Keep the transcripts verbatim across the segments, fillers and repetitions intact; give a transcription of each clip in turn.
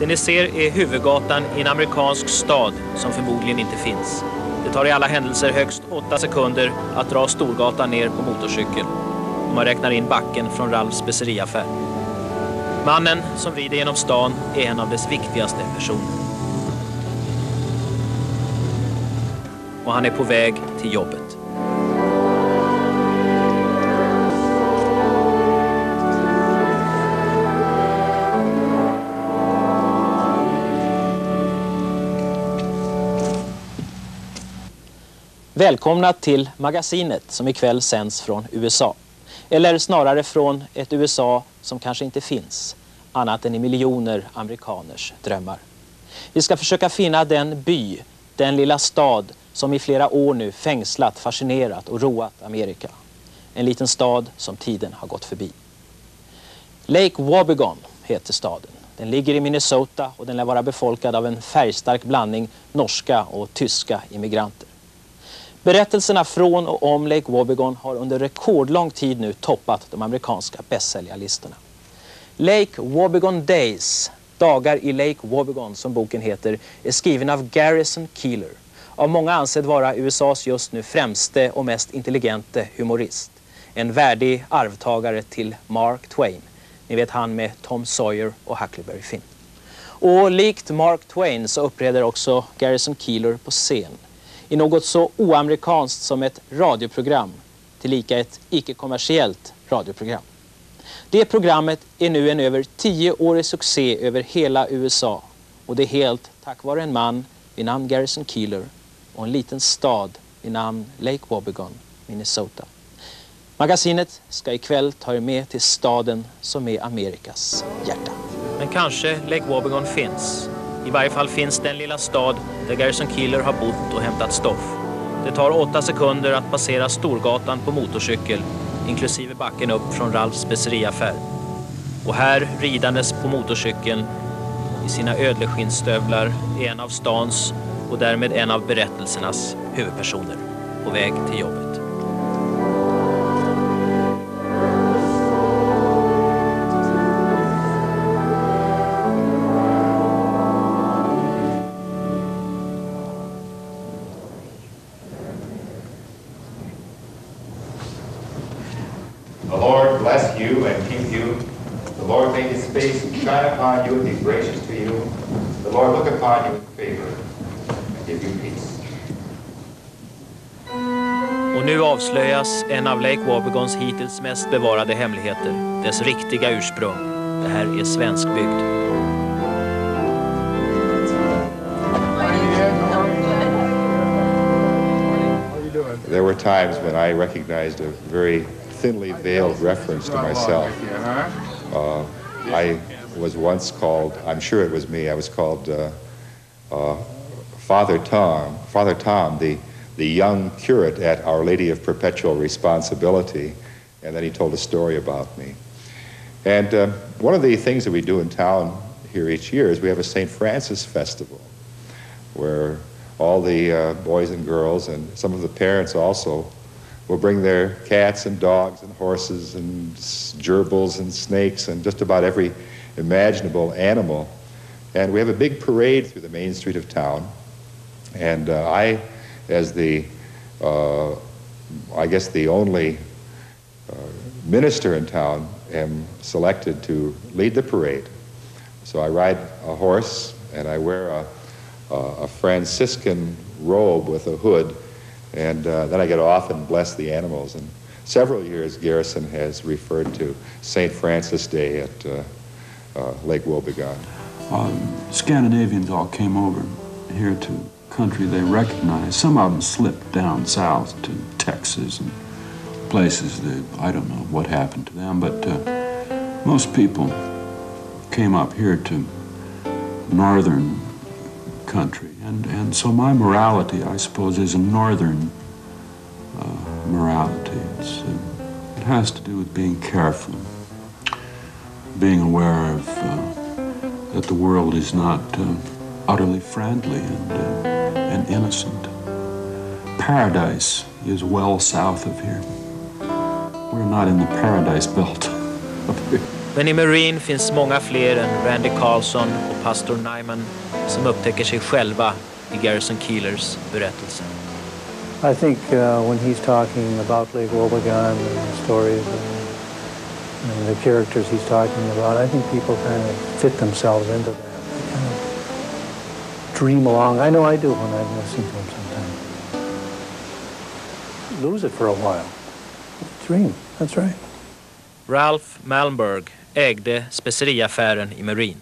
Det ni ser är huvudgatan i en amerikansk stad som förmodligen inte finns. Det tar i alla händelser högst åtta sekunder att dra Storgatan ner på motorcykel. Om man räknar in backen från Ralphs speceriaffär. Mannen som rider genom stan är en av dess viktigaste personer. Och han är på väg till jobbet. Välkomna till magasinet som ikväll sänds från U S A. Eller snarare från ett U S A som kanske inte finns, annat än i miljoner amerikaners drömmar. Vi ska försöka finna den by, den lilla stad som i flera år nu fängslat, fascinerat och roat Amerika. En liten stad som tiden har gått förbi. Lake Wobegon heter staden. Den ligger i Minnesota och den lär vara befolkad av en färgstark blandning norska och tyska immigranter. Berättelserna från och om Lake Wobegon har under rekordlång tid nu toppat de amerikanska bästsäljarlistorna. Lake Wobegon Days, dagar i Lake Wobegon som boken heter, är skriven av Garrison Keillor. Av många ansedd vara U S As just nu främste och mest intelligente humorist. En värdig arvtagare till Mark Twain. Ni vet han med Tom Sawyer och Huckleberry Finn. Och likt Mark Twain så uppträder också Garrison Keillor på scen. I något så oamerikanskt som ett radioprogram, tillika ett icke-kommersiellt radioprogram. Det programmet är nu en över tioårig succé över hela U S A. Och det är helt tack vare en man vid namn Garrison Keillor och en liten stad vid namn Lake Wobegon, Minnesota. Magasinet ska ikväll ta er med till staden som är Amerikas hjärta. Men kanske Lake Wobegon finns. I varje fall finns den lilla stad där Garrison Keillor har bott och hämtat stoff. Det tar åtta sekunder att passera Storgatan på motorcykel, inklusive backen upp från Ralphs speceriaffär. Och här, ridandes på motorcykeln, i sina ödleskinnstövlar, är en av stans och därmed en av berättelsernas huvudpersoner på väg till jobbet. You and be gracious to you. The Lord look upon you in favor and give you peace. Och nu avslöjas en av Lake Wobegons hittills mest bevarade hemligheter, dess riktiga ursprung. Det här är svenskbygd. There were times when I recognized a very thinly veiled reference to myself. Uh, I was once called, I'm sure it was me, I was called uh, uh, Father Tom, Father Tom, the, the young curate at Our Lady of Perpetual Responsibility, and then he told a story about me. And uh, one of the things that we do in town here each year is we have a Saint Francis Festival, where all the uh, boys and girls and some of the parents also will bring their cats and dogs and horses and gerbils and snakes and just about every imaginable animal, and we have a big parade through the main street of town, and uh, I, as the, uh, I guess the only uh, minister in town, am selected to lead the parade. So I ride a horse, and I wear a, a Franciscan robe with a hood, and uh, then I get off and bless the animals. And several years, Garrison has referred to Saint Francis Day at uh, Uh, Lake Wobegon. Um, Scandinavians all came over here to country they recognized. Some of them slipped down south to Texas and places that I don't know what happened to them, but uh, most people came up here to northern country. And, and so my morality, I suppose, is a northern uh, morality. It's, uh, it has to do with being careful. Being aware of uh, that the world is not uh, utterly friendly and, uh, and innocent. Paradise is well south of here. We're not in the paradise belt up here. Men i Marine finns många fler än Randy Carlson och Pastor Nyman som upptäcker sig själva i Garrison Keillors berättelse. I think uh, when he's talking about Lake Wobegon and the stories and, and the characters he's talking about, I think people kind of fit themselves into that. They kind of dream along. I know I do when I listen to him sometimes. Lose it for a while. Dream, that's right. Ralph Malmberg ägde speceriaffären i Marine.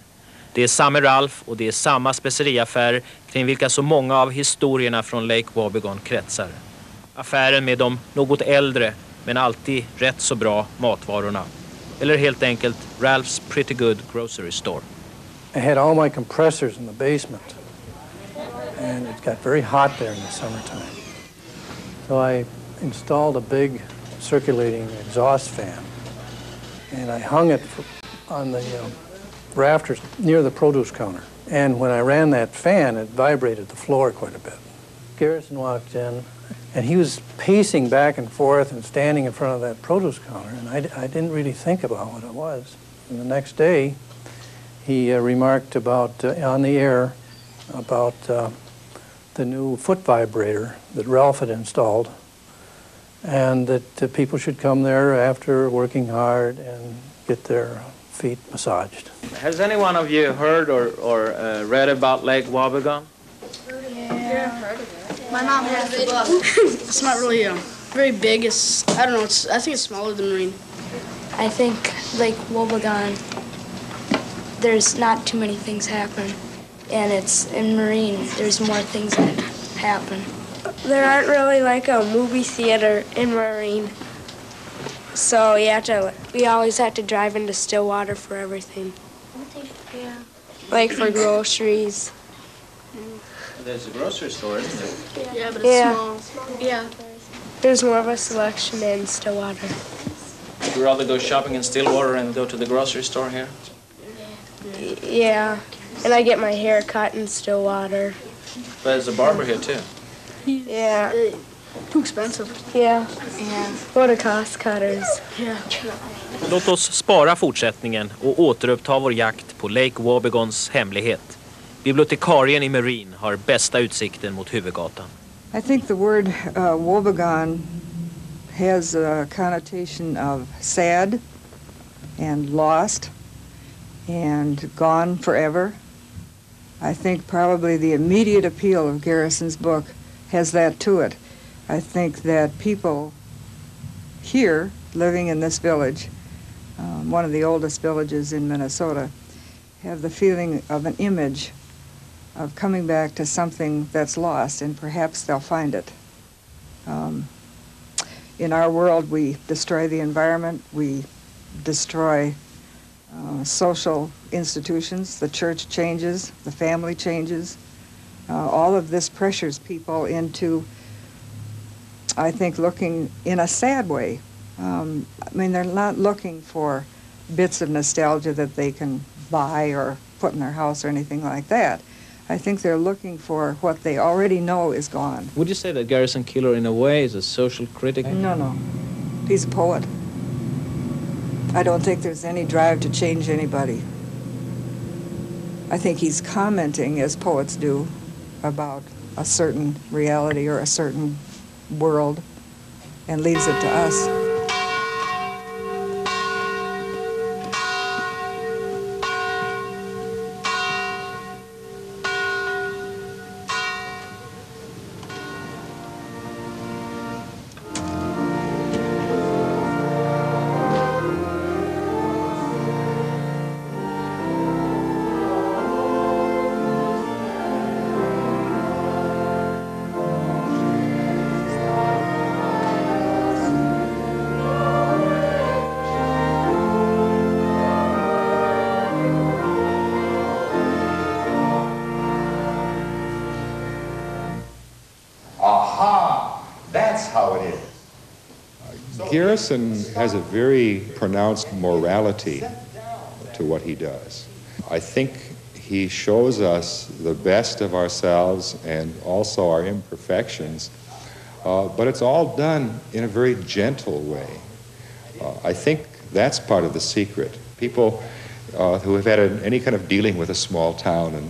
Det är samma Ralph och det är samma speceriaffär kring vilka så många av historierna från Lake Wobegon kretsar. Affären med de något äldre men alltid rätt så bra matvarorna. Eller helt enkelt Ralphs Pretty Good Grocery Store. I had all my compressors in the basement. And it got very hot there in the summertime. So I installed a big circulating exhaust fan. And I hung it on the uh, rafters near the produce counter. And when I ran that fan, it vibrated the floor quite a bit. Garrison walked in, and he was pacing back and forth and standing in front of that produce counter, and I, I didn't really think about what it was. And the next day, he uh, remarked about, uh, on the air, about uh, the new foot vibrator that Ralph had installed, and that uh, people should come there after working hard and get their feet massaged. Has any one of you heard or, or uh, read about Lake Wobegon? Yeah, heard of it. My mom has the book. It's not really um, very big. It's, I don't know, it's, I think it's smaller than Marine. I think Lake Wobegon, there's not too many things happen. And it's in Marine, there's more things that happen. There aren't really like a movie theater in Marine. So you have to, we always have to drive into Stillwater for everything. Yeah. Like for groceries. There's a grocery store, isn't there? Yeah, but it's yeah. small. Yeah. There's more of a selection in Stillwater. Would you rather go shopping in Stillwater and go to the grocery store here? Yeah. Yeah. And I get my hair cut in Stillwater. But there's a barber here, too. Yeah. Uh, too expensive. Yeah. Yeah. What a cost cutters. Yeah. Låt oss spara fortsättningen och återuppta vår jakt på Lake Wobegons hemlighet. Bibliotekarien i Marine har bästa utsikten mot huvudgatan. I think the word uh, Wobegon has a connotation of sad and lost and gone forever. I think probably the immediate appeal of Garrison's book has that to it. I think that people here living in this village, um, one of the oldest villages in Minnesota, have the feeling of an image of coming back to something that's lost, and perhaps they'll find it. Um, in our world, we destroy the environment, we destroy uh, social institutions, the church changes, the family changes. Uh, all of this pressures people into, I think, looking in a sad way. Um, I mean, they're not looking for bits of nostalgia that they can buy or put in their house or anything like that. I think they're looking for what they already know is gone. Would you say that Garrison Keillor, in a way, is a social critic? No, no. He's a poet. I don't think there's any drive to change anybody. I think he's commenting, as poets do, about a certain reality or a certain world, and leaves it to us. Garrison has a very pronounced morality to what he does. I think he shows us the best of ourselves and also our imperfections, uh, but it's all done in a very gentle way. Uh, I think that's part of the secret. people uh, who have had a, any kind of dealing with a small town in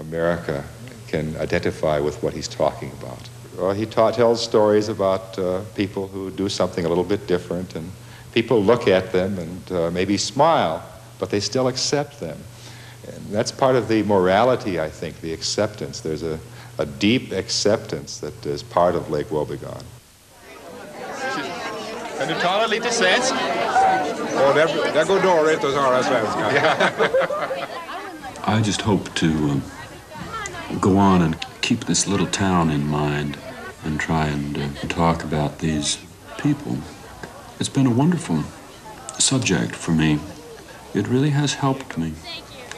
America can identify with what he's talking about. Well, he ta tells stories about uh, people who do something a little bit different, and people look at them and uh, maybe smile, but they still accept them. And that's part of the morality, I think, the acceptance. There's a, a deep acceptance that is part of Lake Wobegon. Kan du tala lite svensk? Oh, där, där går dåligt att tala svenska. I just hope to um, go on and keep this little town in mind and try and uh, talk about these people. It's been a wonderful subject for me. It really has helped me.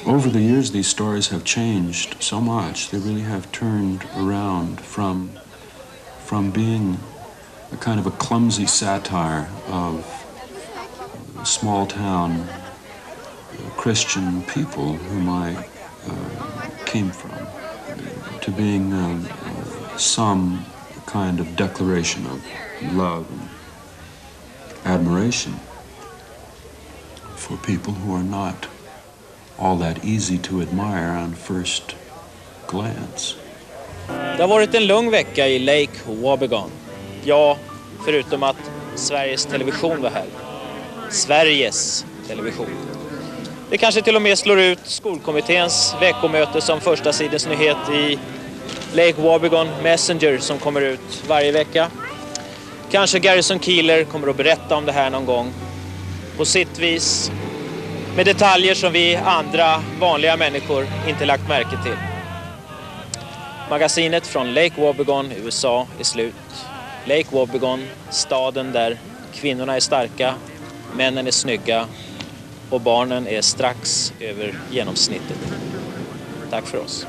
Over the years, these stories have changed so much. They really have turned around from, from being a kind of a clumsy satire of small-town Christian people whom I uh, came from, to being uh, uh, some kind of declaration of love and admiration for people who are not all that easy to admire on first glance. Det har varit en lång vecka I Lake Wobegon. Ja, förutom att Sveriges television var här. Sveriges television. Det kanske till och med slår ut skolkommitténs veckomöte som första sidens nyhet I Lake Wobegon Messenger som kommer ut varje vecka. Kanske Garrison Keillor kommer att berätta om det här någon gång. På sitt vis, med detaljer som vi andra vanliga människor inte lagt märke till. Magasinet från Lake Wobegon, U S A, är slut. Lake Wobegon, staden där kvinnorna är starka, männen är snygga och barnen är strax över genomsnittet. Tack för oss.